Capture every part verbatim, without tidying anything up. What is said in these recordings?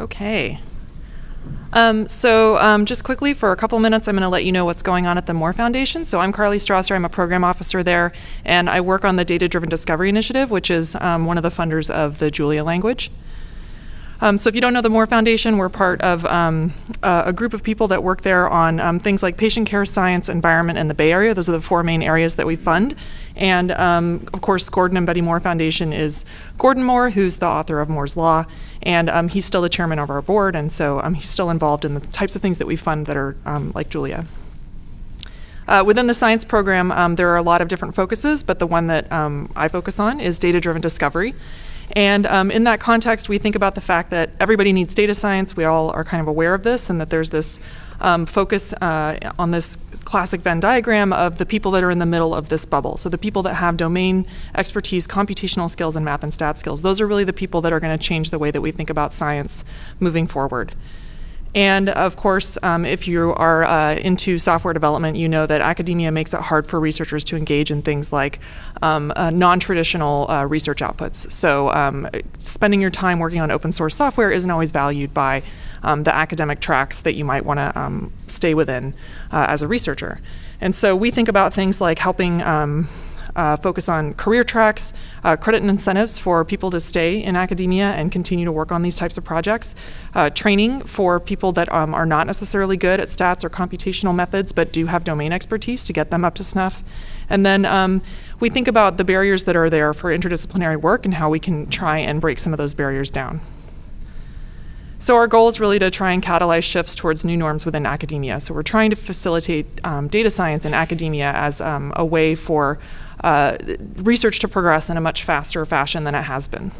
Okay. Um, so um, just quickly for a couple minutes, I'm going to let you know what's going on at the Moore Foundation. So I'm Carly Strasser. I'm a program officer there, and I work on the Data-Driven Discovery Initiative, which is um, one of the funders of the Julia language. Um, so if you don't know the Moore Foundation, we're part of um, a, a group of people that work there on um, things like patient care, science, environment, and the Bay Area. Those are the four main areas that we fund. And um, of course, Gordon and Betty Moore Foundation is Gordon Moore, who's the author of Moore's Law, and um, he's still the chairman of our board, and so um, he's still involved in the types of things that we fund that are um, like Julia. Uh, within the science program, um, there are a lot of different focuses, but the one that um, I focus on is data-driven discovery. And um, in that context, we think about the fact that everybody needs data science. We all are kind of aware of this, and that there's this um, focus uh, on this classic Venn diagram of the people that are in the middle of this bubble. So the people that have domain expertise, computational skills, and math and stat skills, those are really the people that are going to change the way that we think about science moving forward. And of course, um, if you are uh, into software development, you know that academia makes it hard for researchers to engage in things like um, uh, non-traditional uh, research outputs. So um, spending your time working on open source software isn't always valued by um, the academic tracks that you might want to um, stay within uh, as a researcher. And so we think about things like helping um, Uh, focus on career tracks, uh, credit and incentives for people to stay in academia and continue to work on these types of projects, uh, training for people that um, are not necessarily good at stats or computational methods but do have domain expertise to get them up to snuff. And then um, we think about the barriers that are there for interdisciplinary work and how we can try and break some of those barriers down. So our goal is really to try and catalyze shifts towards new norms within academia. So we're trying to facilitate um, data science in academia as um, a way for uh, research to progress in a much faster fashion than it has been.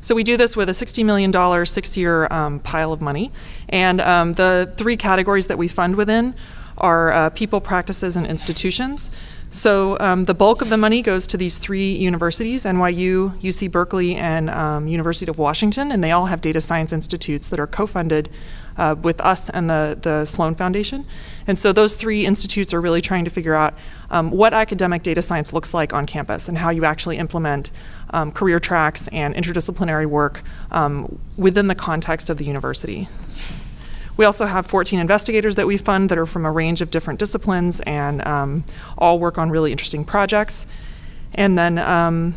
So we do this with a sixty million dollar six-year um, pile of money. And um, the three categories that we fund within are uh, people, practices, and institutions. So um, the bulk of the money goes to these three universities, N Y U, U C Berkeley, and um, University of Washington, and they all have data science institutes that are co-funded uh, with us and the, the Sloan Foundation. And so those three institutes are really trying to figure out um, what academic data science looks like on campus and how you actually implement um, career tracks and interdisciplinary work um, within the context of the university. We also have fourteen investigators that we fund that are from a range of different disciplines and um, all work on really interesting projects. And then um,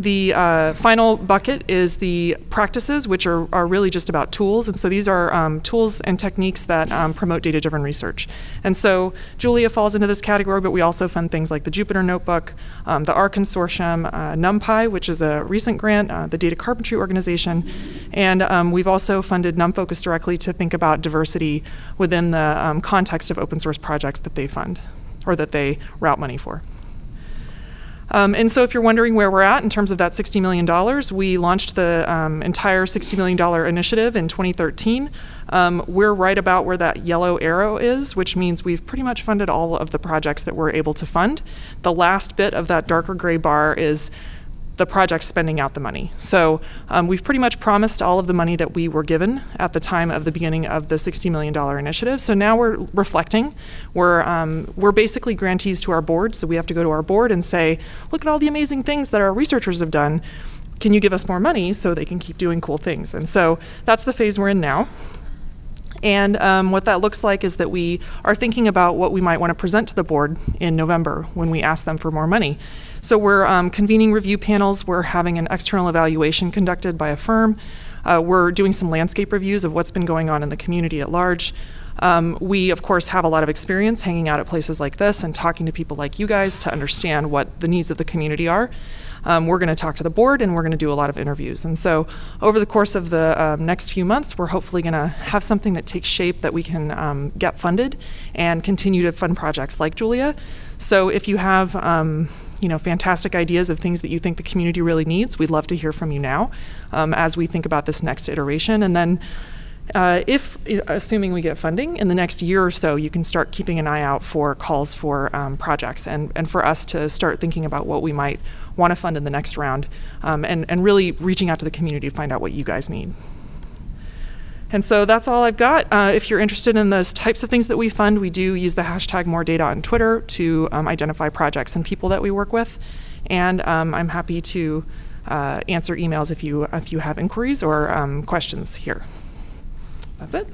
the uh, final bucket is the practices, which are, are really just about tools. And so these are um, tools and techniques that um, promote data-driven research. And so Julia falls into this category, but we also fund things like the Jupyter Notebook, um, the R Consortium, uh, NumPy, which is a recent grant, uh, the Data Carpentry organization. And um, we've also funded NumFocus directly to think about diversity within the um, context of open source projects that they fund or that they route money for. Um, and so if you're wondering where we're at in terms of that sixty million dollars, we launched the um, entire sixty million dollar initiative in twenty thirteen. Um, we're right about where that yellow arrow is, which means we've pretty much funded all of the projects that we're able to fund. The last bit of that darker gray bar is the project spending out the money. So um, we've pretty much promised all of the money that we were given at the time of the beginning of the sixty million dollar initiative. So now we're reflecting. We're, um, we're basically grantees to our board, so we have to go to our board and say, look at all the amazing things that our researchers have done. Can you give us more money so they can keep doing cool things? And so that's the phase we're in now. And um, what that looks like is that we are thinking about what we might want to present to the board in November when we ask them for more money. So we're um, convening review panels. We're having an external evaluation conducted by a firm. Uh, we're doing some landscape reviews of what's been going on in the community at large. Um, we, of course, have a lot of experience hanging out at places like this and talking to people like you guys to understand what the needs of the community are. Um, we're going to talk to the board, and we're going to do a lot of interviews. And so over the course of the um, next few months, we're hopefully going to have something that takes shape that we can um, get funded and continue to fund projects like Julia. So if you have um, you know, fantastic ideas of things that you think the community really needs, we'd love to hear from you now um, as we think about this next iteration. And then uh, if, assuming we get funding, in the next year or so, you can start keeping an eye out for calls for um, projects and, and for us to start thinking about what we might want to fund in the next round um, and, and really reaching out to the community to find out what you guys need. And so that's all I've got. Uh, if you're interested in those types of things that we fund, we do use the hashtag MoreData on Twitter to um, identify projects and people that we work with. And um, I'm happy to uh, answer emails if you, if you have inquiries or um, questions here. That's it.